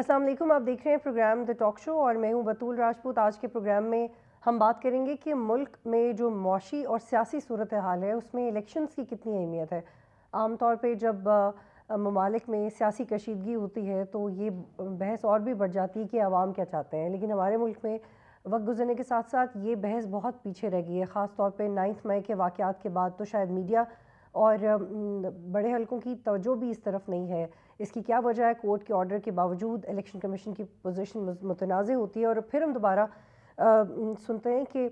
अस्सलाम वालेकुम, आप देख रहे हैं प्रोग्राम द टॉक शो और मैं हूं बतूल राजपूत। आज के प्रोग्राम में हम बात करेंगे कि मुल्क में जो मौशी और सियासी सूरत हाल है उसमें इलेक्शंस की कितनी अहमियत है। आम तौर पे जब ममालिक में सियासी कशीदगी होती है तो ये बहस और भी बढ़ जाती है कि आवाम क्या चाहते हैं, लेकिन हमारे मुल्क में वक्त गुजरने के साथ साथ ये बहस बहुत पीछे रह गई है। ख़ास तौर पर 9 मई के वाक़ात के बाद तो शायद मीडिया और बड़े हलकों की तवज्जो भी इस तरफ नहीं है। इसकी क्या वजह है? कोर्ट के ऑर्डर के बावजूद इलेक्शन कमीशन की पोजीशन मुतनाज़ होती है। और फिर हम दोबारा सुनते हैं कि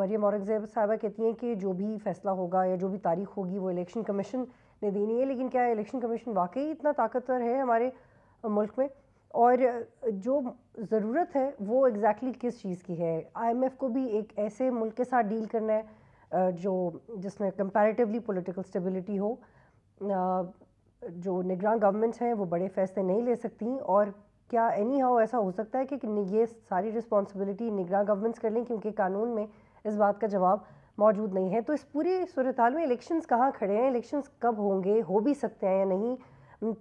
मरियम औरंगजेब साहबा कहती हैं कि जो भी फैसला होगा या जो भी तारीख होगी वो इलेक्शन कमीशन ने देनी है, लेकिन क्या इलेक्शन कमीशन वाकई इतना ताकतवर है हमारे मुल्क में? और जो ज़रूरत है वो एग्जैक्टली किस चीज़ की है? IMF को भी एक ऐसे मुल्क के साथ डील करना है जो जिसमें कंपैरेटिवली पॉलिटिकल स्टेबिलिटी हो, जो निगरान गवर्नमेंट्स हैं वो बड़े फैसले नहीं ले सकती। और क्या एनी हाउ ऐसा हो सकता है कि ये सारी रिस्पॉन्सिबिलिटी निगरान गवर्नमेंट्स कर लें, क्योंकि कानून में इस बात का जवाब मौजूद नहीं है। तो इस पूरी सूरत हाल में इलेक्शंस कहाँ खड़े हैं, इलेक्शंस कब होंगे, हो भी सकते हैं या नहीं?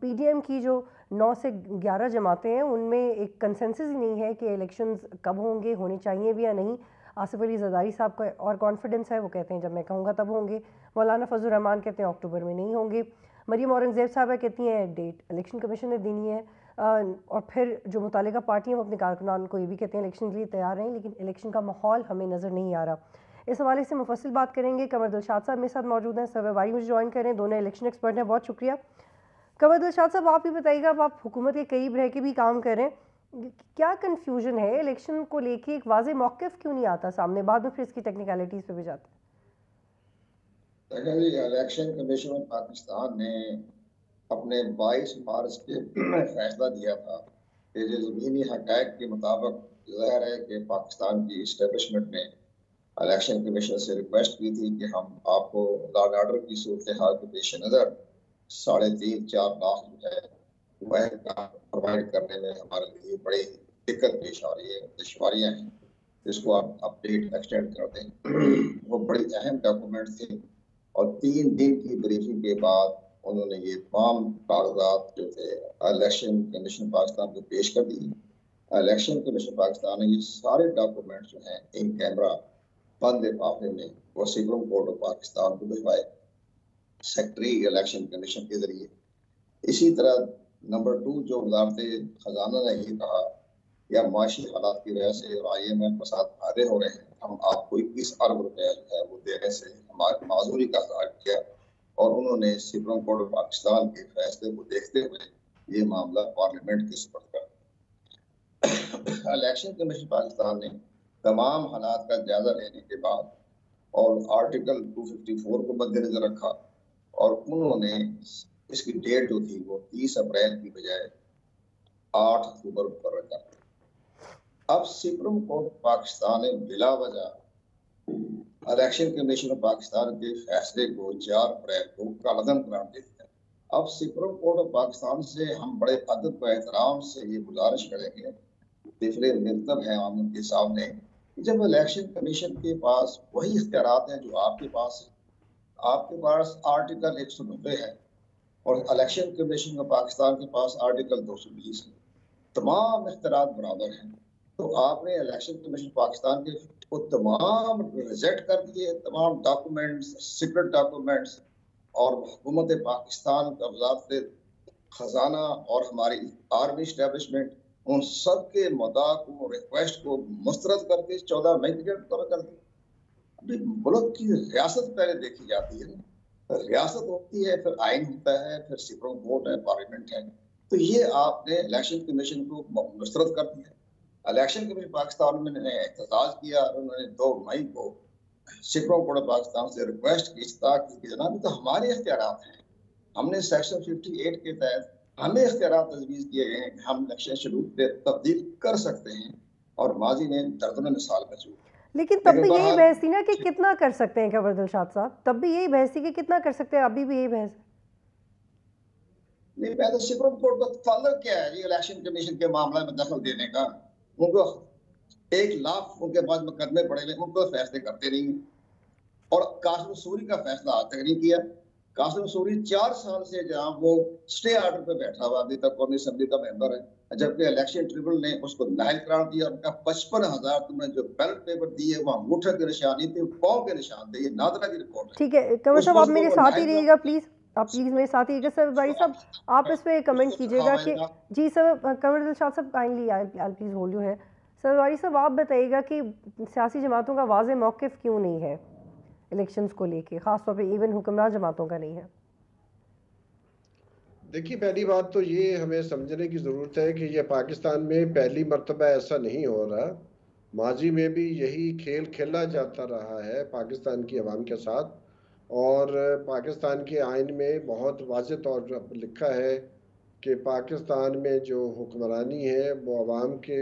PDM की जो 9 से 11 जमातें हैं उनमें एक कंसेंसस ही नहीं है कि इलेक्शंस कब होंगे, होने चाहिए भी या नहीं। आसिफ अली जदारी साहब का और कॉन्फिडेंस है, वो कहते हैं जब मैं कहूँगा तब होंगे। मौलाना फज़लुर रहमान कहते हैं अक्टूबर में नहीं होंगे। मरियम औरंगजेब साहबा कहती हैं डेट इलेक्शन कमीशन ने देनी है। और फिर जो मुतालिका पार्टियाँ वो अपने कारकुनान को ये भी कहते हैं इलेक्शन के लिए तैयार हैं, लेकिन इलेक्शन का माहौल हमें नज़र नहीं आ रहा। इस हवाले से मुफस्सिल बात करेंगे। कमर दिलशाद साहब मेरे साथ मौजूद हैं, सवारी मुझे ज्वाइन करें, दोनों इलेक्शन एक्सपर्ट हैं। बहुत शुक्रिया। कमर दिलशाद साहब, आप ही बताइएगा, अब आप हुकूमत के करीब रह के भी काम करें, क्या कन्फ्यूजन है इलेक्शन को लेके? एक वाज़े मौक़िफ़ क्यों नहीं आता सामने? बाद में फिर इसकी टेक्निकलिटीज़ पे भी जाते हैं। अगर इलेक्शन कमीशन ऑफ पाकिस्तान ने अपने 22 मार्च के फैसला दिया था कि ज़मीनी हक़ायक़ के मुताबिक ज़ाहिर है कि पाकिस्तान की इस्टेबलिशमेंट ने इलेक्शन कमीशन से रिक्वेस्ट की थी कि हम आपको लॉ एंड ऑर्डर की सूरत हाल के पेश नज़र 3.5-4 लाख जो है प्रोवाइड करने में हमारे लिए बड़ी दिक्कत पेश आ रही है, दुश्वारियाँ हैं, इसको आप अपडेट एक्सटेंड कर दें। वो बड़ी अहम डॉक्यूमेंट थी और 3 दिन की ब्रीफिंग के बाद उन्होंने ये तमाम कागजात जो थे इलेक्शन कमीशन पाकिस्तान को पेश कर दी। इलेक्शन कमीशन पाकिस्तान ने ये सारे डॉक्यूमेंट जो हैं इन कैमरा बंद लिफाफे में वो सुप्रीम कोर्ट ऑफ पाकिस्तान को भिजवाए सेक्रेटरी इलेक्शन कमीशन के जरिए। इसी तरह नंबर 2 जो वजारत खजाना ने ये कहा या माशी हालात की वजह से IMF फसाद भारे हो रहे हैं, हम आपको 21 अरब रुपया जो है वो देने से हमारी माजूरी का इजहार किया और उन्होंने सुप्रीम कोर्ट ऑफ पाकिस्तान के फैसले को देखते हुए ये मामला पार्लियामेंट के सुपुर्द कर इलेक्शन कमीशन पाकिस्तान ने तमाम हालात का जायजा लेने के बाद और आर्टिकल 254 को मद्देनजर रखा और उन्होंने इसकी डेट जो थी वो 30 अप्रैल की बजाय 8 अक्टूबर पर रखा। अब सुप्रीम कोर्ट पाकिस्तान ने बिला वजह इलेक्शन कमीशन ऑफ पाकिस्तान के फैसले को 4 अप्रैल को कालअदम करार दे दिया। अब सुप्रीम कोर्ट ऑफ पाकिस्तान से हम बड़े अदब व एहतराम से ये गुजारिश करेंगे, पिछले मरतब है हम उनके सामने जब इलेक्शन कमीशन के पास वही इख्तियारात हैं जो आपके पास है, आपके पास आर्टिकल 190 है और इलेक्शन कमीशन का पाकिस्तान के पास आर्टिकल 220 है, तमाम इख्तियार बराबर हैं, तो आपने इलेक्शन कमीशन पाकिस्तान के वो तमाम रिजेक्ट कर दिए, तमाम डॉक्यूमेंट्स, सीक्रेट डॉक्यूमेंट्स। और हुकूमत पाकिस्तान का वजारत खजाना और हमारी आर्मी इस्टेबलिशमेंट उन सब के मदा को, रिक्वेस्ट को मुस्तरद करके 14 मई की डेट मुकर कर दी। अभी मुल्क की रियासत पहले देखी जाती है, रियासत होती है, फिर आइन होता है, फिर सुप्रीम कोर्ट है, पार्लियामेंट है। तो ये आपने इलेक्शन कमीशन को मुस्तरद कर दिया। इलेक्शन कमीशन पाकिस्तान में एहतजाज किया, उन्होंने 2 मई को सुप्रीम कोर्ट पाकिस्तान से रिक्वेस्ट की ताकि जनाब तो हमारे इख्तियारात हैं, हमने सेक्शन 58 के तहत हमें इख्तियारात तजवीज़ किए गए हैं कि हम इलेक्शन शेड्यूल पर तब्दील कर सकते हैं और माजी में दर्जनों मिसाल मौजूद है। लेकिन तब भी यही बहस थी ना कि कितना कर सकते हैं। कमर दिलशाद साहब, तब भी यही बहस थी कि कितना कर सकते हैं, अभी भी यही बहस नहीं। पहले सुप्रीम कोर्ट का ताल्लुक क्या है ये इलेक्शन कमीशन के मामले में दखल देने का? उनको 1 लाख उनके पास मुकदमे पड़े, उनको फैसले करते नहीं और कासिम सूरी का फैसला आज तक नहीं किया। कासिम सूरी 4 साल से जनाब वो स्टे आर्डर पे बैठा हुआ, अभी तक कौमी असम्बली का मेंबर है, जबकि इलेक्शन ट्रिब्यूनल ने उसको नाहल करार दिया। उनका 55,000 तुमने जो बैलेट पेपर दिए वहाँ अंगूठे के निशान नहीं थे, पाँव के निशान थे। ये नादरा की रिपोर्ट है। ठीक है कमर साहब, आप मेरे साथ ही रहिएगा प्लीज़, आप प्लीज़ मेरे साथ ही रहिएगा सर। भाई साहब आप इस पर कमेंट कीजिएगा कि जी सर। कमर दिलशाद साहब काइंडली प्लीज़ होल्ड यू है। सर वारी साहब आप बताइएगा कि सियासी जमातों का वाज़ेह मौक़िफ़ क्यों नहीं है इलेक्शंस को लेके, खासतौर पे इवन हुक्मरान जमातों का नहीं है? देखिए पहली बात तो ये हमें समझने की ज़रूरत है कि ये पाकिस्तान में पहली मरतबा ऐसा नहीं हो रहा। माजी में भी यही खेल खेला जाता रहा है पाकिस्तान की आवाम के साथ, और पाकिस्तान के आइन में बहुत वाज़ेह तौर पर लिखा है कि पाकिस्तान में जो हुक्मरानी है वो आवाम के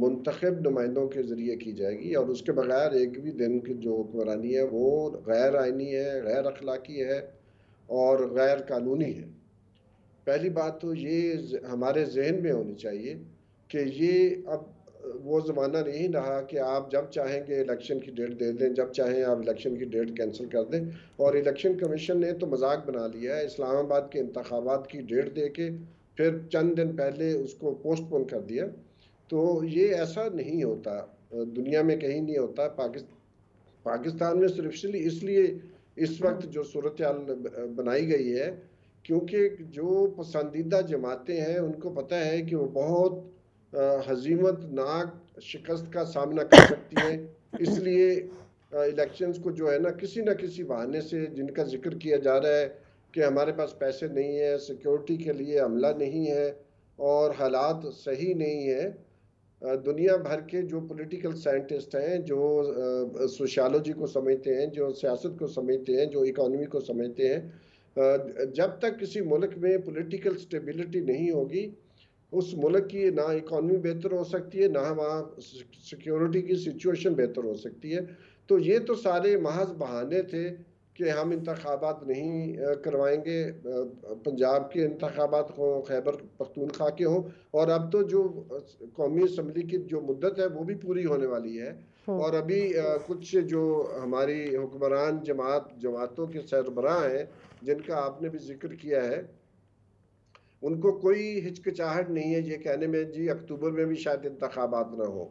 मुंतखब नुमाइंदों के ज़रिए की जाएगी, और उसके बगैर एक भी दिन की जो हुक्मरानी है वो गैर आइनी है, गैर अखलाकी है और गैर कानूनी है। पहली बात तो ये हमारे जहन में होनी चाहिए कि ये अब वो ज़माना नहीं रहा कि आप जब चाहेंगे इलेक्शन की डेट दे दें, जब चाहें आप इलेक्शन की डेट कैंसिल कर दें। और इलेक्शन कमीशन ने तो मजाक बना लिया है, इस्लामाबाद के इंतखाबात की डेट दे के फिर चंद दिन पहले उसको पोस्टपोन कर दिया। तो ये ऐसा नहीं होता, दुनिया में कहीं नहीं होता। पाकिस्तान में सिर्फ इसलिए इस वक्त जो सूरत हाल बनाई गई है क्योंकि जो पसंदीदा जमातें हैं उनको पता है कि वो बहुत हजीमतनाक शिकस्त का सामना कर सकती हैं, इसलिए इलेक्शंस को जो है ना किसी बहाने से, जिनका जिक्र किया जा रहा है कि हमारे पास पैसे नहीं है, सिक्योरिटी के लिए अमला नहीं है और हालात सही नहीं है। दुनिया भर के जो पॉलिटिकल साइंटिस्ट हैं, जो सोशियोलॉजी को समझते हैं, जो सियासत को समझते हैं, जो इकोनॉमी को समझते हैं, जब तक किसी मुल्क में पॉलिटिकल स्टेबिलिटी नहीं होगी उस मुल्क की ना इकोनॉमी बेहतर हो सकती है, ना वहाँ सिक्योरिटी की सिचुएशन बेहतर हो सकती है। तो ये तो सारे महज बहाने थे कि हम इंतखाबात नहीं करवाएंगे, पंजाब के इंतखाबात हों, खैबर पख्तूनख्वा के हों, और अब तो जो कौमी असम्बली की जो मुद्दत है वो भी पूरी होने वाली है। और अभी कुछ जो हमारी हुक्मरान जमातों के सरबराह हैं जिनका आपने भी जिक्र किया है, उनको कोई हिचकिचाहट नहीं है ये कहने में जी अक्टूबर में भी शायद इंतखाबात ना हो।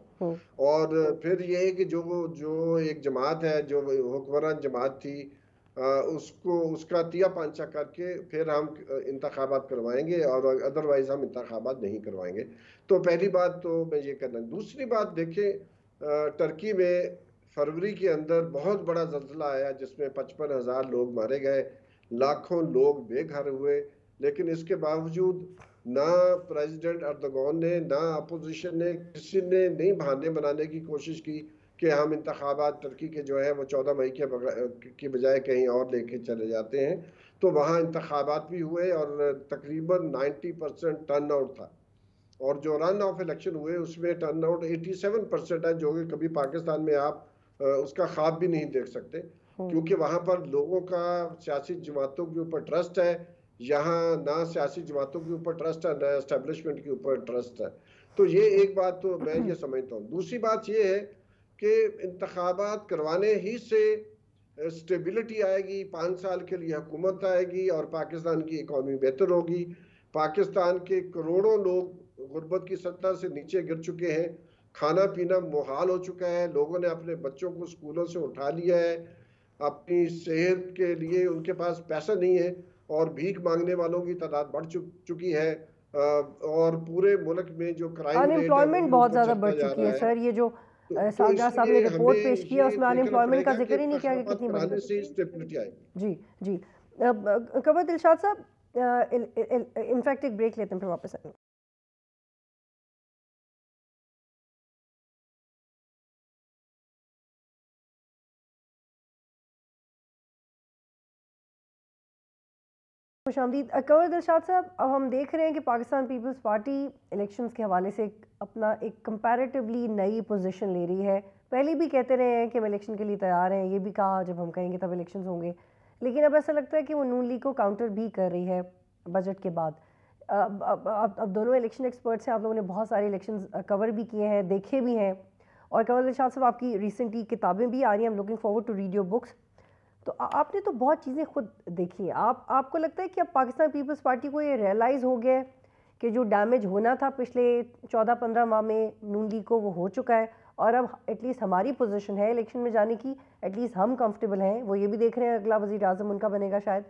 और फिर ये है कि जो जो एक जमात है जो हुक्मरान जमात थी उसको उसका तिया पांचा करके फिर हम इंतखाबात करवाएंगे और अदरवाइज हम इंतखाबात नहीं करवाएंगे। तो पहली बात तो मैं ये करना। दूसरी बात देखें, टर्की में फरवरी के अंदर बहुत बड़ा जल्जला आया जिसमें 55,000 लोग मारे गए, लाखों लोग बेघर हुए, लेकिन इसके बावजूद ना प्रेसिडेंट अर्दोगन ने ना अपोजिशन ने किसी ने नहीं बहाने बनाने की कोशिश की कि हम इंतखाबात टर्की के जो है वो 14 मई के बजाय कहीं और लेके चले जाते हैं। तो वहाँ इंतखाबात भी हुए और तकरीबन 90% टर्न आउट था, और जो रन ऑफ इलेक्शन हुए उसमें टर्न आउट 87% है, जो कि कभी पाकिस्तान में आप उसका ख्वाब भी नहीं देख सकते क्योंकि वहाँ पर लोगों का सियासी जमातों के ऊपर ट्रस्ट है। यहाँ ना सियासी जमातों के ऊपर ट्रस्ट है ना इस्टेबलिशमेंट के ऊपर ट्रस्ट है। तो ये एक बात तो मैं ये समझता हूँ। दूसरी बात ये है कि इंतखाबात करवाने ही से स्टेबिलिटी आएगी, 5 साल के लिए हुकूमत आएगी और पाकिस्तान की इकॉनमी बेहतर होगी। पाकिस्तान के करोड़ों लोग गुर्बत की सतह से नीचे गिर चुके हैं, खाना पीना मुहाल हो चुका है, लोगों ने अपने बच्चों को स्कूलों से उठा लिया है, अपनी सेहत के लिए उनके पास पैसा नहीं है और भीख मांगने वालों की तादाद बढ़ चुकी है, और पूरे मुल्क में जो क्राइम अनएम्प्लॉयमेंट बहुत ज़्यादा बढ़ चुकी है। सर ये जो साहब ने रिपोर्ट पेश किया उसमें अनएम्प्लॉयमेंट का जिक्र ही नहीं किया कि कितनी बढ़ी। जी जी कमर दिलशाद साहब इनफैक्ट एक ब्रेक लेते हैं फिर वापस आएंगे। खुशामदीद कमर दिलशाद साहब। अब हम देख रहे हैं कि पाकिस्तान पीपल्स पार्टी इलेक्शंस के हवाले से अपना एक कंपैरेटिवली नई पोजीशन ले रही है। पहले भी कहते रहे हैं कि हम इलेक्शन के लिए तैयार हैं, ये भी कहा जब हम कहेंगे तब इलेक्शंस होंगे, लेकिन अब ऐसा लगता है कि वो नून लीग को काउंटर भी कर रही है बजट के बाद। अब दोनों इलेक्शन एक्सपर्ट्स हैं, आप लोगों ने बहुत सारे इलेक्शन कवर भी किए हैं, देखे भी हैं, और कमर दिलशाद साहब आपकी रिसेंटली किताबें भी आ रही हैं। I am looking forward to read your books. तो आपने तो बहुत चीज़ें खुद देखी है। आपको लगता है कि अब पाकिस्तान पीपल्स पार्टी को ये रियलाइज़ हो गया है कि जो डैमेज होना था पिछले 14-15 माह में नून लीग को, वो हो चुका है और अब एटलीस्ट हमारी पोजीशन है इलेक्शन में जाने की, एटलीस्ट हम कंफर्टेबल हैं। वो ये भी देख रहे हैं अगला वज़ीर आज़म उनका बनेगा शायद,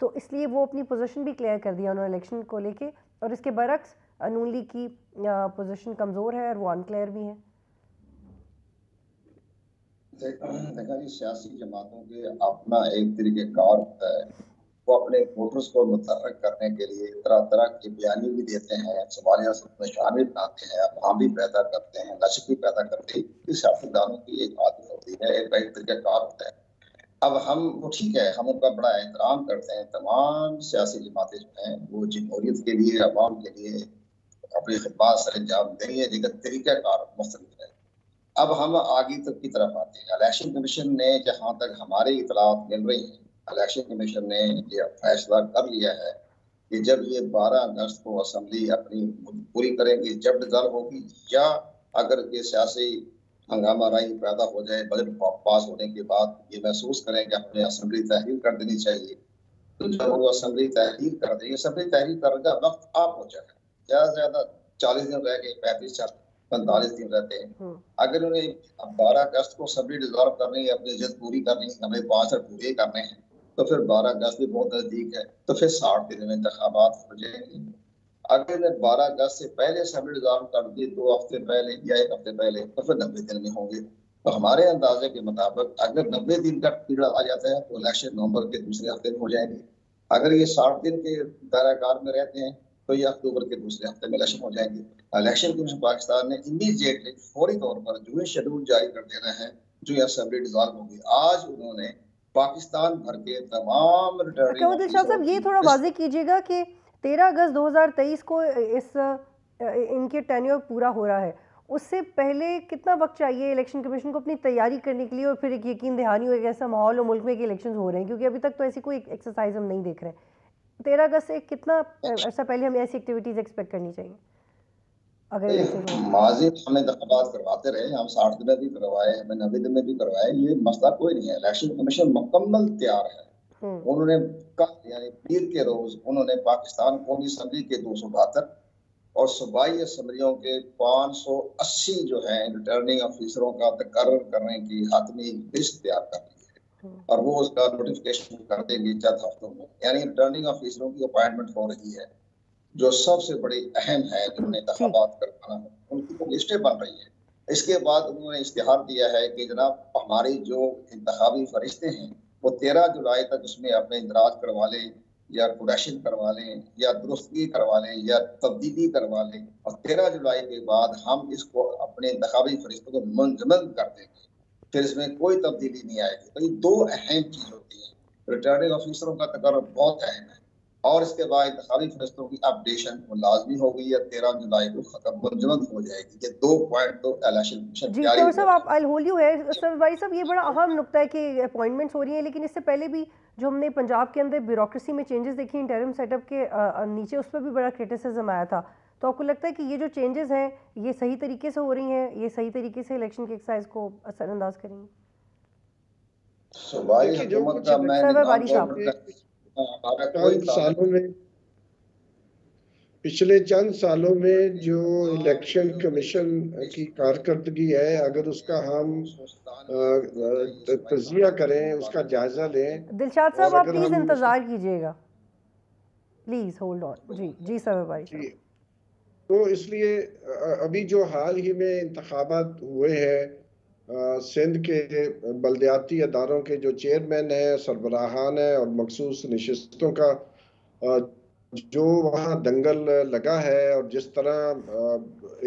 तो इसलिए वो अपनी पोजीशन भी क्लियर कर दिया उन्होंने इलेक्शन को लेके, और इसके बरक्स नून लीग की पोजीशन कमज़ोर है और वो अनक्लियर भी है। देखा जी, सियासी जमातों के अपना एक तरीक़ेकार होता है, वो अपने वोटर्स को मुतहर्रिक करने के लिए तरह तरह की बयानी भी देते हैं, सवालिया में शामिल बनाते हैं, अफवाह भी पैदा करते हैं, लचक भी पैदा करते हैं। ये सियासतदानों की एक आदत होती है, एक तरीक़ेकार होता है। अब हम वो ठीक है, हम उनका बड़ा एहतराम करते हैं, तमाम सियासी जमातें जो हैं वो जमहूरियत के लिए, अवाम के लिए अपनी खिदमत सर अंजाम दें, लेकिन तरीक़ाकार मुख्तलिफ है। अब हम आगे तक की तरफ आते हैं। इलेक्शन कमीशन ने, जहाँ तक हमारे इतलात मिल रही है, इलेक्शन कमीशन ने यह फैसला कर लिया है कि जब ये 12 अगस्त को असम्बली अपनी पूरी करेंगी, जब रिजल्ट होगी, या अगर ये सियासी हंगामा राय पैदा हो जाए बजट पास होने के बाद, ये महसूस करें कि हमें असम्बली तहरीर कर देनी चाहिए, तो जब वो असम्बली तहरीर कर देंगे, असम्बली तहरीर करने का वक्त आ पहुँचा है, ज़्यादा से ज़्यादा 40 दिन रह गए, 45-45 दिन रहते हैं। अगर उन्हें 12 अगस्त को सभी डिजॉल्व करनी है, अपनी इज्जत पूरी करनी है, हमें 5 साल पूरे करने हैं, तो फिर 12 अगस्त भी बहुत नजदीक है, तो फिर 60 दिन में इंतखाबात हो जाएंगे। अगर उन्हें 12 अगस्त से पहले सभी डिजॉल्व कर दिए, 2 हफ्ते पहले या 1 हफ्ते पहले, तो फिर 90 दिन में होंगे। तो हमारे अंदाजे के मुताबिक अगर 90 दिन का पीरियड आ जाता है तो इलेक्शन नवम्बर के दूसरे हफ्ते में हो जाएंगे। अगर ये 60 दिन के दायराकार में रहते हैं तो ये अक्टूबर के दूसरे हफ्ते में इलेक्शन हो जाएंगे। इलेक्शन कमीशन पाकिस्तान ने इमीडिएटली फौरी तौर पर जो है शेड्यूल जारी कर देना है, जो यह असेंबली डिसॉल्व होगी। आज उन्होंने पाकिस्तान भर के तमाम रिटर्निंग दिलशाद साहब, ये थोड़ा वाजे कीजिएगा कि 13 अगस्त 2023 को इनके टेन्योर पूरा हो रहा है, उससे पहले कितना वक्त चाहिए इलेक्शन कमीशन को अपनी तैयारी करने के लिए, और फिर एक यकीन दहानी हो, एक ऐसा माहौल हो मुल्क में कि इलेक्शन हो रहे हैं, क्योंकि अभी तक तो ऐसी कोई एक्सरसाइज हम नहीं देख रहे हैं। 13 अगस्त से कितना अर्सा पहले हमें ऐसी एक्टिविटीज एक्सपेक्ट करनी चाहिए? अगर माजी हम इंतखाबात करवाते रहे, हम 60 दिन में भी करवाए, हमें 90 दिन में भी करवाए, ये मसला कोई नहीं है। इलेक्शन कमीशन मुकम्मल तैयार है। उन्होंने कल यानी पीर के रोज उन्होंने पाकिस्तान कौमी असम्बली के 272 और सूबाई असम्बलियों के 580 जो है रिटर्निंग ऑफिसरों का तकर्र करने की हातमी लिस्ट तैयार कर ली और वो उसका नोटिफिकेशन कर देंगे 4 हफ्तों में। यानी रिटर्निंग ऑफिसरों की अपॉइंटमेंट हो रही है, जो सबसे बड़ी अहम है, जिन्होंने इंतखाबात करवाना है, उनकी तो लिस्टें बन रही है। इसके बाद उन्होंने इश्तिहार दिया है कि जनाब हमारी जो इंतखाबी फरिश्ते हैं वो 13 जुलाई तक उसमें अपने इंदराज करवा लें, या कुरेशन करवा लें, या दुरुस्तगी करवा लें, या तब्दीली करवा लें, और 13 जुलाई के बाद हम इसको अपने इंतखाबी फरिश्तों को मुंजमद कर देंगे, फिर इसमें कोई तब्दीली नहीं आएगी। तो ये दो अहम चीज़ होती है, रिटर्निंग ऑफिसरों का तकर्र बहुत अहम है, और इसके बाद इंतखाबी फहरिस्तों की अपडेशन वो लाजमी हो गई है, 13 जुलाई को खत्म मुंजमद हो जाएगी। ये 2 पॉइंट तो इलेक्शन कमीशन जारी साहब आप अलहोलियो है सर भाई साहब, ये बड़ा अहम नुकता है कि अपॉइंटमेंट्स हो रही हैं, लेकिन इससे पहले भी जो हमने पंजाब के अंदर ब्यूरोक्रेसी में चेंजेस देखी, इंटरिम सेटअप के नीचे, उस पर भी बड़ा क्रिटिसिज्म आया था। तो आपको लगता है कि ये जो चेंजेस हैं ये सही तरीके से हो रही हैं, ये सही तरीके से इलेक्शन की एक्सरसाइज को असरअंदाज करेंगे? पिछले चंद सालों में जो इलेक्शन कमीशन की कारकर्दगी है, अगर उसका हम तजिया करें, उसका जायजा लें। दिलशाद साहब आप प्लीज इंतजार कीजिएगा, प्लीज होल्ड ऑन। जी जी सर भाई, तो इसलिए अभी जो हाल ही में इंतखाबात हुए हैं, सिंध के बलदियाती अदारों के जो चेयरमैन हैं, सरबराहान हैं, और मखसूस नशस्तों का जो वहाँ दंगल लगा है, और जिस तरह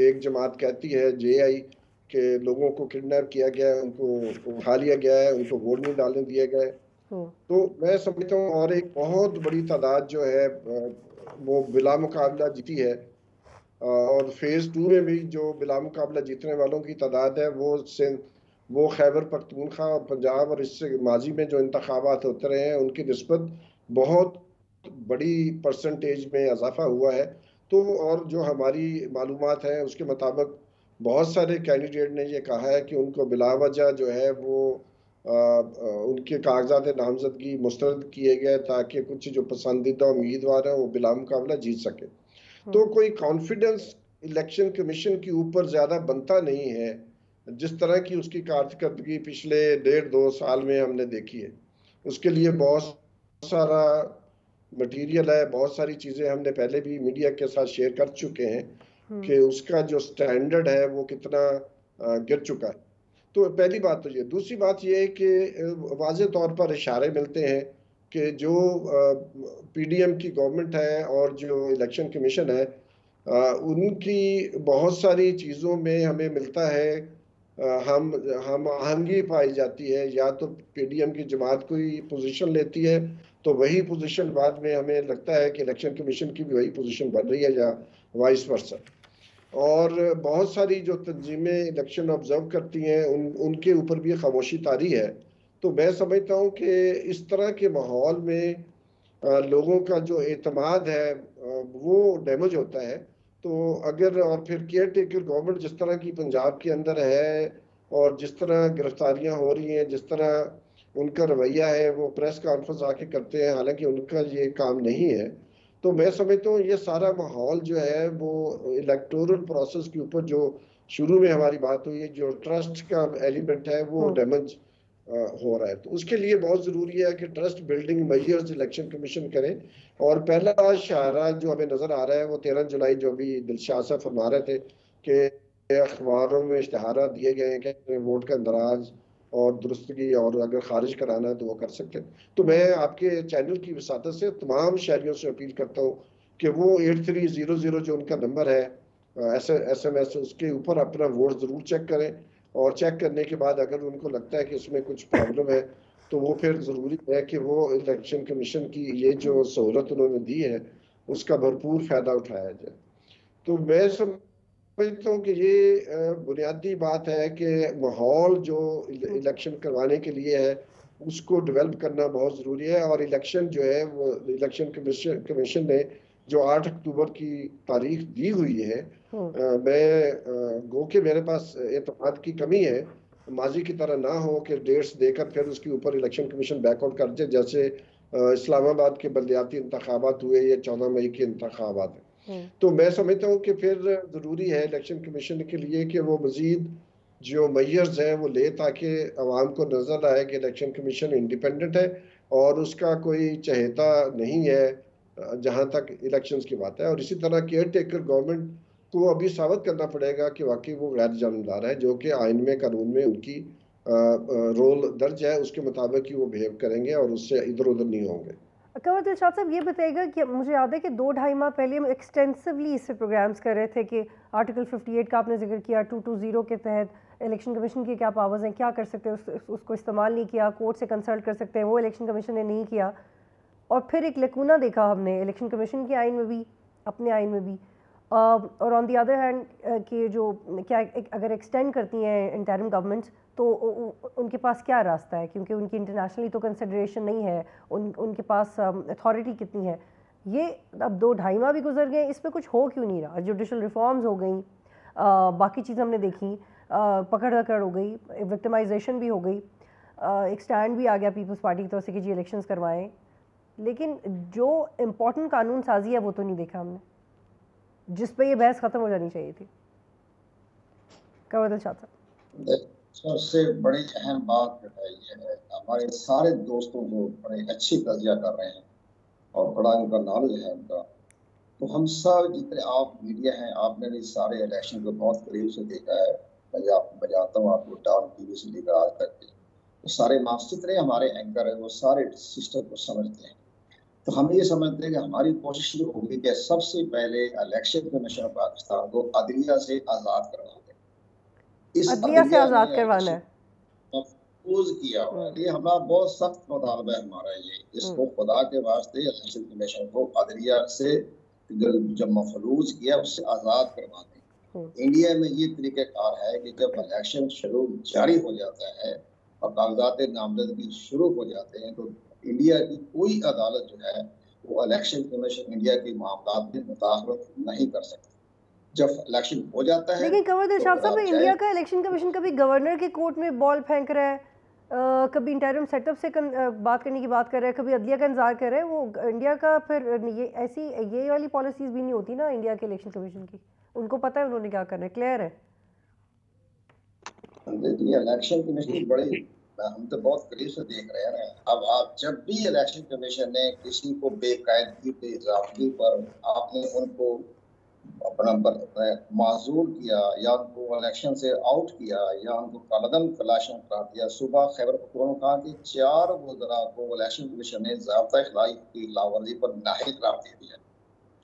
एक जमात कहती है JI के लोगों को किडनैप किया गया है, उनको उठा लिया गया है, उनको वोट नहीं डालने दिया गया है, तो मैं समझता हूँ और एक बहुत बड़ी तादाद जो है वो बिला मुकाबला जीती है, और फेज़ 2 में भी जो बिला मुकाबला जीतने वालों की तादाद है वो सिंध, वो खैबर पख्तूनख्वा और पंजाब और इससे माजी में जो इंतखाबात होते रहे हैं उनकी निस्बत बहुत बड़ी परसेंटेज में इजाफा हुआ है। तो और जो हमारी मालूमात हैं उसके मुताबिक बहुत सारे कैंडिडेट ने ये कहा है कि उनको बिलावजह जो है वो उनके कागजात नामजदगी मुस्तरद किए गए ताकि कुछ जो पसंदीदा उम्मीदवार हैं वो बिला मुकाबला जीत सकें। तो कोई कॉन्फिडेंस इलेक्शन कमीशन के ऊपर ज़्यादा बनता नहीं है जिस तरह की उसकी कार्यकर्दगी पिछले डेढ़ दो साल में हमने देखी है। उसके लिए बहुत सारा मटीरियल है, बहुत सारी चीज़ें हमने पहले भी मीडिया के साथ शेयर कर चुके हैं कि उसका जो स्टैंडर्ड है वो कितना गिर चुका है। तो पहली बात तो ये, दूसरी बात ये है कि वाज़े तौर पर इशारे मिलते हैं कि जो पीडीएम की गवर्नमेंट है और जो इलेक्शन कमीशन है उनकी बहुत सारी चीज़ों में हमें मिलता है हम आहंगी पाई जाती है। या तो पीडीएम की जमात कोई पोजीशन लेती है तो वही पोजीशन बाद में हमें लगता है कि इलेक्शन कमीशन की भी वही पोजीशन बन रही है या वाइस वर्सा। और बहुत सारी जो तंजीमें इलेक्शन ऑब्जर्व करती हैं उनके ऊपर भी खामोशी तारी है। तो मैं समझता हूँ कि इस तरह के माहौल में लोगों का जो एतमाद है वो डैमेज होता है। तो अगर और फिर केयर टेकर गवर्नमेंट जिस तरह की पंजाब के अंदर है और जिस तरह गिरफ्तारियां हो रही हैं, जिस तरह उनका रवैया है, वो प्रेस कॉन्फ्रेंस आके करते हैं हालांकि उनका ये काम नहीं है। तो मैं समझता हूँ ये सारा माहौल जो है वो इलेक्टोरल प्रोसेस के ऊपर जो शुरू में हमारी बात हुई है जो ट्रस्ट का एलिमेंट है वो डैमेज हो रहा है। तो उसके लिए बहुत ज़रूरी है कि trust building measures election commission करें। और पहला इशारा जो हमें नज़र आ रहा है वो 13 जुलाई जो भी दिलशाद साहब फरमा रहे थे कि अखबारों में इश्तहारा दिए गए हैं कि वोट का अंदराज और दुरुस्तगी और अगर खारिज कराना है तो वो कर सकते हैं। तो मैं आपके चैनल की वसादत से तमाम शहरियों से अपील करता हूँ कि वो 8300 जो उनका नंबर है SMS उसके ऊपर अपना वोट ज़रूर चेक करें और चेक करने के बाद अगर उनको लगता है कि इसमें कुछ प्रॉब्लम है तो वो फिर ज़रूरी है कि वो इलेक्शन कमीशन की ये जो सहूलत उन्होंने दी है उसका भरपूर फ़ायदा उठाया जाए। तो मैं समझता हूँ कि ये बुनियादी बात है कि माहौल जो इलेक्शन करवाने के लिए है उसको डेवलप करना बहुत ज़रूरी है। और इलेक्शन जो है वो इलेक्शन कमीशन ने जो 8 अक्टूबर की तारीख दी हुई है, मैं गो के मेरे पास एतमाद की कमी है, माजी की तरह ना हो कि डेट्स देकर फिर उसके ऊपर इलेक्शन कमीशन बैकआउट कर दे। जैसे इस्लामाबाद के बलदियाती इंतखाबात हुए या 14 मई के इंतखाबात हैं। तो मैं समझता हूँ कि फिर ज़रूरी है इलेक्शन कमीशन के लिए कि वो मज़ीद जो मेजर्स हैं वो ले ताकि आवाम को नजर आए कि इलेक्शन कमीशन इंडिपेंडेंट है और उसका कोई चहेता नहीं है जहाँ तक इलेक्शंस की बात है। और इसी तरह केयर टेकर गवर्नमेंट को अभी साबित करना पड़ेगा कि वाकई वो गैर जानबदार है, जो कि आइन में कानून में उनकी रोल दर्ज है उसके मुताबिक ही वो बिहेव करेंगे और उससे इधर उधर नहीं होंगे। कमर दिलशाद साहब ये बताइएगा कि मुझे याद है कि 2-2.5 माह पहले हम एक्सटेंसिवली इस पर प्रोग्राम्स कर रहे थे कि आर्टिकल 58 का आपने जिक्र किया, 220 के तहत इलेक्शन कमीशन की क्या पावर्स हैं, क्या कर सकते हैं, उसको इस्तेमाल नहीं किया, कोर्ट से कंसल्ट कर सकते हैं, वो इलेक्शन कमीशन ने नहीं किया। और फिर एक लकूना देखा हमने इलेक्शन कमीशन के आइन में भी, अपने आइन में भी, और ऑन दी अदर हैंड कि जो क्या अगर एक्सटेंड करती हैं इंटरिम गवर्नमेंट्स तो उनके पास क्या रास्ता है, क्योंकि उनकी इंटरनेशनली तो कंसिडरेशन नहीं है, उनके पास अथॉरिटी कितनी है। ये अब 2-2.5 माह भी गुजर गए, इस पर कुछ हो क्यों नहीं रहा। जुडिशल रिफॉर्म्स हो गई, बाकी चीज़ हमने देखी, पकड़ दकड़ हो गई, विक्टिमाइजेशन भी हो गई, एक स्टैंड भी आ गया पीपल्स पार्टी की तरफ से कि जी इलेक्शंस करवाएं, लेकिन जो इम्पोर्टेंट कानून साजी है वो तो नहीं देखा हमने, जिस पे ये बहस ख़त्म हो जानी चाहिए थी। कमर दिलशाद साहब, सबसे बड़ी अहम बात ये है, हमारे सारे दोस्तों को बड़े अच्छी तजिया कर रहे हैं और बड़ा उनका नॉलेज है उनका। तो हम सब जितने आप मीडिया हैं, आपने भी सारे इलेक्शन को बहुत करीब से देखा है, मैं जानता हूँ आपको डाउन टीवी से लेकर आज तक के तो सारे मास्टर जितने हमारे एंकर हैं वो सारे सिस्टम को समझते हैं। तो हम ये समझते हैं कि हमारी कोशिश ये होगी कि सबसे पहले इलेक्शन कमीशन पाकिस्तान को अदलिया से आज़ाद करवाएंगे। इस अदलिया से आज़ाद करवाना है, महफूज किया हुआ ये हमारा बहुत सख्त मुतालबा है हमारा ये, इसको खुदा के वास्ते इलेक्शन कमीशन को अदलिया से जब मफलूज किया उससे आज़ाद करवा दें। इंडिया में ये तरीक़ाकार है कि जब इलेक्शन शेड्यूल जारी हो जाता है और कागजात नामजदगी शुरू हो जाते हैं तो इंडिया की कोई अदालत जो है वो इलेक्शन कमीशन इंडिया के मामलों में मुताबिक नहीं कर सकती जब इलेक्शन हो जाता है। लेकिन कमर दिलशाद साहब, इंडिया का इलेक्शन कमीशन कभी गवर्नर के कोर्ट में बॉल फेंक रहा है, कभी इंटरिम सेटअप से बात करने की बात कर रहा है, कभी अदलिया का इंतजार कर रहा है। वो इंडिया का फिर ये वाली पॉलिसीज़ भी नहीं होती ना इंडिया के इलेक्शन कमीशन की। उनको पता है उन्होंने क्या करना है, क्लियर है। इलेक्शन कमीशन बड़ी, हम तो बहुत करीब से देख रहे हैं। अब आप जब भी इलेक्शन कमीशन ने किसी को बेकायदगी बेइंसाफी पर आपने उनको अपना माजूर किया या उनको इलेक्शन से आउट किया या उनको कालादन खलाशन करा दिया। सुबह खैबर पख्तूनख्वा में कहा कि 4 वज़रा को इलेक्शन कमीशन ने ज़ाब्ता इख़लाक़ की लावर्जी पर नाअहल करार दे दिया।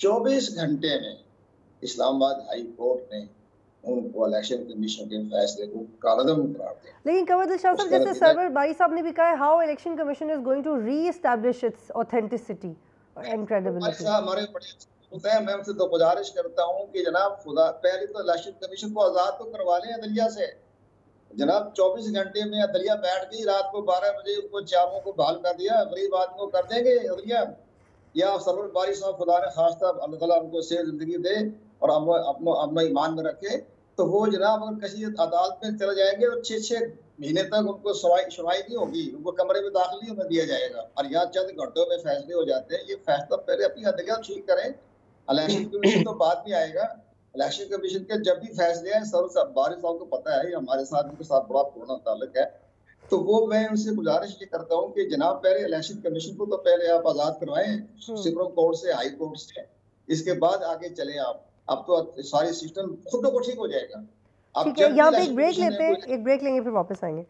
24 घंटे में इस्लामाबाद हाई कोर्ट ने उनको इलेक्शन कमीशन के फैसले को कालादम करार दिया। लेकिन कमर दिलशाद साहब, जैसे सरवर भाई साहब ने भी कहा, how election commission is going to reestablish its authenticity and credibility. हमारे बड़े, मैं उनसे तो गुजारिश करता हूं कि जनाब खुदा पहले तो इलेक्शन कमीशन को आज़ाद तो करवा लें अदलिया से। जनाब 24 घंटे में अदलिया बैठ गई, रात को 12 बजे उनको चारों को बहाल कर दिया। गरीब आदमी को कर देंगे अदलिया या सरवर भाई साहब, खुदा ने खासतौर पर अल्लाह उनको सेहत जिंदगी दे और हम अपना ईमान में रखे, तो वो जनाब अगर किसी अदालत में चले जाएंगे तो 6-6 महीने तक उनको सुनवाई नहीं होगी, उनको कमरे में दाखिल होने दिया जाएगा। और यहाँ चंद घंटों में फैसले हो जाते हैं। ये फैसला पहले अपनी अदलिया ठीक करें, इलेक्शन कमीशन तो बाद में आएगा। इलेक्शन कमीशन के जब भी फैसले हैं, सर सब बारिश साहब को पता है, हमारे साथ उनके साथ बड़ा पुराना ताल्लुक है, तो वो मैं उनसे गुजारिश ये करता हूँ कि जनाब पहले इलेक्शन कमीशन को तो पहले आप आज़ाद करवाएं सुप्रीम कोर्ट से, हाई कोर्ट से, इसके बाद आगे चले आप। अब तो सारी सिस्टम खुद को ठीक हो जाएगा। ठीक है, यहाँ पे एक ब्रेक लेते हैं, एक ब्रेक लेंगे फिर वापस आएंगे।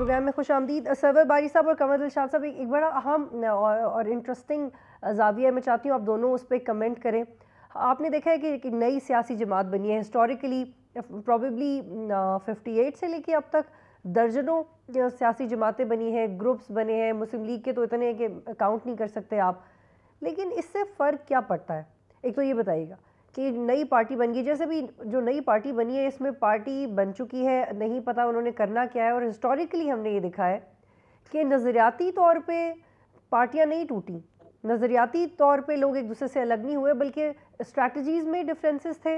प्रोग्राम में खुश आमदीद। सरवर बारी साहब और कमर दिलशाद साहब, एक बड़ा अहम और इंटरेस्टिंग जाविया मैं चाहती हूँ आप दोनों उस पर कमेंट करें। आपने देखा है कि एक नई सियासी जमात बनी है, हिस्टोरिकली प्रॉबेबली 58 से लेके अब तक दर्जनों सियासी जमातें बनी हैं, ग्रुप्स बने हैं। मुस्लिम लीग के तो इतने हैं कि काउंट नहीं कर सकते आप, लेकिन इससे फ़र्क क्या पड़ता है? एक तो ये बताइएगा कि नई पार्टी बन गई, जैसे भी जो नई पार्टी बनी है इसमें पार्टी बन चुकी है, नहीं पता उन्होंने करना क्या है। और हिस्टोरिकली हमने ये देखा है कि नज़रियाती तौर पर पार्टियाँ नहीं टूटी, नज़रियाती तौर पे लोग एक दूसरे से अलग नहीं हुए, बल्कि स्ट्रैटेजीज़ में डिफरेंसेस थे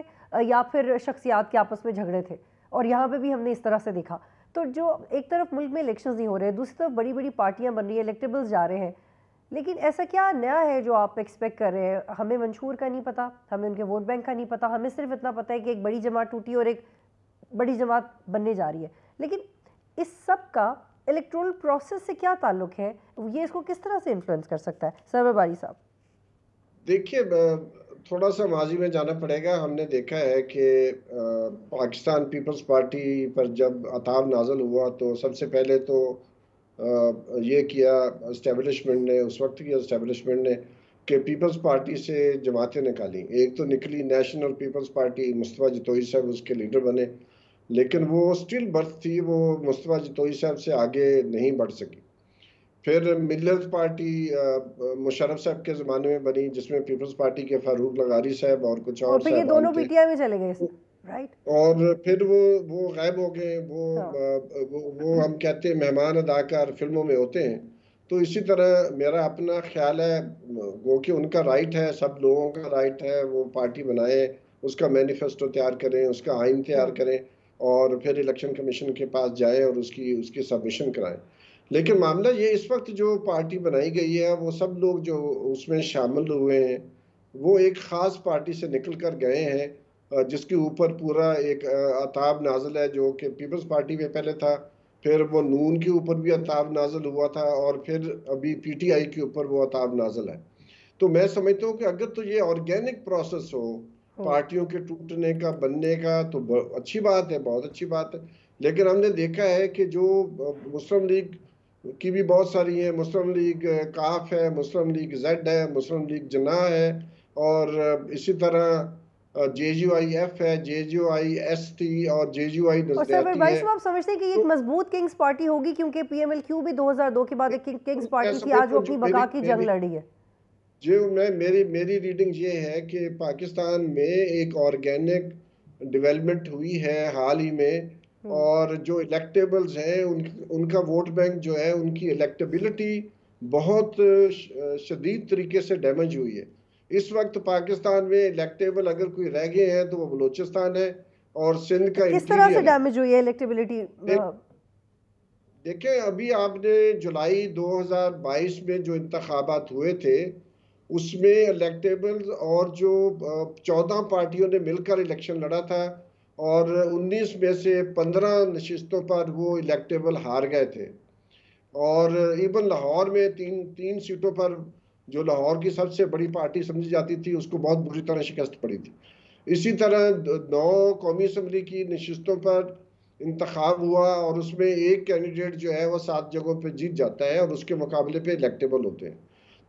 या फिर शख्सियात के आपस में झगड़े थे। और यहाँ पे भी हमने इस तरह से देखा। तो जो एक तरफ मुल्क में इलेक्शंस नहीं हो रहे, दूसरी तरफ बड़ी बड़ी पार्टियाँ बन रही हैं, इलेक्टेबल्स जा रहे हैं। लेकिन ऐसा क्या नया है जो आप एक्सपेक्ट कर रहे हैं? हमें मंशूर का नहीं पता, हमें उनके वोट बैंक का नहीं पता, हमें सिर्फ इतना पता है कि एक बड़ी जमात टूटी और एक बड़ी जमात बनने जा रही है। लेकिन इस सब का इलेक्ट्रोल प्रोसेस से क्या ताल्लुक है? ये इसको किस तरह से इन्फ्लुएंस कर सकता है? सरवर बारी साहब, देखिए थोड़ा सा माजी में जाना पड़ेगा। हमने देखा है कि पाकिस्तान पीपल्स पार्टी पर जब अताब नाजल हुआ तो सबसे पहले तो ये किया इस्टेबलिशमेंट ने, उस वक्त की इस्टेबलिशमेंट ने, कि पीपल्स पार्टी से जमातें निकाली। एक तो निकली national people's party, Mustafa Jatoi साहब उसके लीडर बने, लेकिन वो स्टिल बर्थ थी, वो मुस्तफ़ा जतोई साहब से आगे नहीं बढ़ सकी। फिर मिलत पार्टी मुशरफ साहब के ज़माने में बनी, जिसमें पीपल्स पार्टी के फारूक लगारी साहब और कुछ और साहब, ये दोनों पीटीआई में चले गए, राइट। और फिर वो गायब हो गए, वो हम कहते हैं मेहमान अदाकार फिल्मों में होते हैं। तो इसी तरह मेरा अपना ख्याल है वो कि उनका राइट है, सब लोगों का राइट है, वो पार्टी बनाए, उसका मैनिफेस्टो तैयार करें, उसका आइन तैयार करें और फिर इलेक्शन कमीशन के पास जाए और उसकी सबमिशन कराएं। लेकिन मामला ये, इस वक्त जो पार्टी बनाई गई है, वो सब लोग जो उसमें शामिल हुए हैं वो एक ख़ास पार्टी से निकल कर गए हैं, जिसके ऊपर पूरा एक अताब नाजल है, जो कि पीपल्स पार्टी में पहले था, फिर वो नून के ऊपर भी अताब नाजल हुआ था और फिर अभी पीटीआई के ऊपर वो अताब नाजल है। तो मैं समझता हूँ कि अगर तो ये ऑर्गेनिक प्रोसेस हो पार्टियों के टूटने का, बनने का, तो अच्छी बात है, बहुत अच्छी बात है। लेकिन हमने देखा है कि जो मुस्लिम लीग की भी बहुत सारी हैं, मुस्लिम लीग काफ है, मुस्लिम लीग जेड है, मुस्लिम लीग जना है, और इसी तरह JUIF है, JUIS थी और JUI नजदीकी है। आप समझते हैं कि एक मजबूत किंग्स पार्टी होगी, क्योंकि PMLQ भी 2002 के बाद एक किंग्स पार्टी थी, आज वो अपनी बका की जंग लड़ी है। जो मैं मेरी रीडिंग ये है कि पाकिस्तान में एक ऑर्गेनिक डेवलपमेंट हुई है हाल ही में, और जो इलेक्टेबल्स हैं उनका वोट बैंक जो है, उनकी इलेक्टेबिलिटी बहुत शदीद तरीके से डैमेज हुई है। इस वक्त पाकिस्तान में इलेक्टेबल अगर कोई रह गए हैं तो वो बलूचिस्तान है और सिंध का। किस तरह से डैमेज हुई है इलेक्टेबिलिटी? देखें, अभी आपने जुलाई 2022 में जो इंतखाबात हुए थे उसमें इलेक्टेबल और जो 14 पार्टियों ने मिलकर इलेक्शन लड़ा था और 19 में से 15 नशिस्तों पर वो इलेक्टेबल हार गए थे। और इवन लाहौर में तीन सीटों पर जो लाहौर की सबसे बड़ी पार्टी समझी जाती थी उसको बहुत बुरी तरह शिकस्त पड़ी थी। इसी तरह 9 कौमी असम्बली की नशिस्तों पर इंतखाब हुआ और उसमें एक कैंडिडेट जो है वो 7 जगहों पे जीत जाता है और उसके मुकाबले पे इलेक्टेबल होते हैं।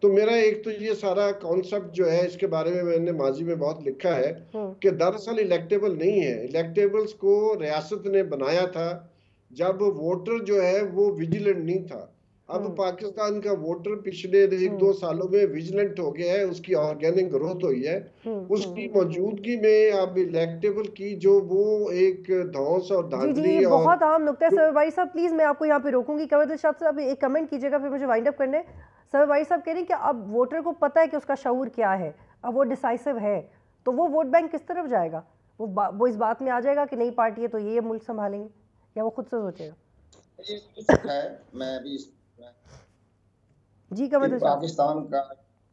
तो मेरा एक तो ये सारा कॉन्सेप्ट जो है इसके बारे में मैंने माजी में बहुत लिखा है कि दरअसल इलेक्टेबल नहीं है, इलेक्टेबल्स को रियासत ने बनाया था जब वोटर जो है वो विजिलेंट नहीं था। अब पाकिस्तान का वोटर पिछले 1-2 सालों में विजिलेंट हो गया है, उसकी ऑर्गेनिक ग्रोथ हुई है, उसकी मौजूदगी में अब इलेक्टेबल की जो वो एक धौंस और धांधली और बहुत अहम नुकता है। सर भाई साहब प्लीज मैं आपको यहाँ पे रोकूंगी। कमर दिलशाद साहब एक कमेंट कीजिएगा फिर मुझे वाइंड अप करने। सर भाई साहब कह रहे हैं कि अब वोटर को पता है कि उसका शऊर क्या है, अब वो डिसाइसिव है, तो वो वोट बैंक किस तरफ जाएगा? वो इस बात में आ जाएगा कि नई पार्टी है तो ये मुल्क संभालेंगे या वो खुद से सोचेगा? जी कमर, पाकिस्तान का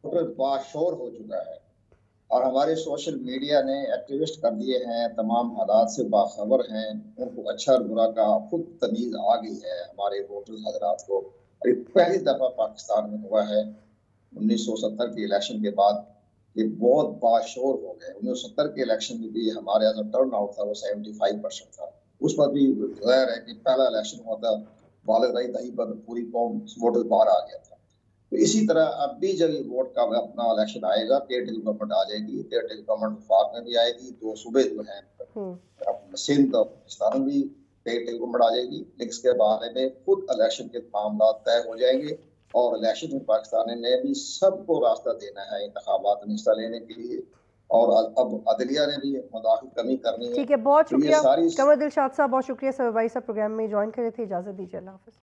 टोटल बाशोर हो चुका है और हमारे सोशल मीडिया ने एक्टिविस्ट कर दिए हैं, तमाम हालात से बाखबर हैं, उनको अच्छा और बुरा का खुद तमीज़ आ गई है हमारे वोटर्स हजरात को। पहली दफ़ा पाकिस्तान में हुआ है 1970 के इलेक्शन के बाद, ये बहुत बाशोर हो गए। 1970 के इलेक्शन में भी हमारे यहाँ जो टर्न आउट था वो 75% था। उस पर भी ज़ाहिर है कि पहला इलेक्शन हुआ था वालदाई दही पर पूरी कौम वोटर बाहर आ गया था। तो इसी तरह अब भी जब ये वोट का अपना इलेक्शन आएगा, टेरिटोरियल गवर्नमेंट आ जाएगी, टेरिटोरियल गवर्नमेंट वफाक में भी आएगी, 2 सूबे जो हैं सिंध और पाकिस्तान में भी टेरिटोरियल गवर्नमेंट आ जाएगी, लेकिन इसके बारे में खुद इलेक्शन के मामला तय हो जाएंगे। और इलेक्शन में पाकिस्तान ने भी सबको रास्ता देना है इंतखाबात में हिस्सा लेने के लिए, और अब अदलिया ने भी मदाखलत कमी करनी है। ठीक है, बहुत शुक्रिया कमर दिलशाद साहब, बहुत शुक्रिया सर भाई साहब प्रोग्राम में ज्वाइन करे थे। इजाज़त दीजिए, अल्लाह हाफ़िज़।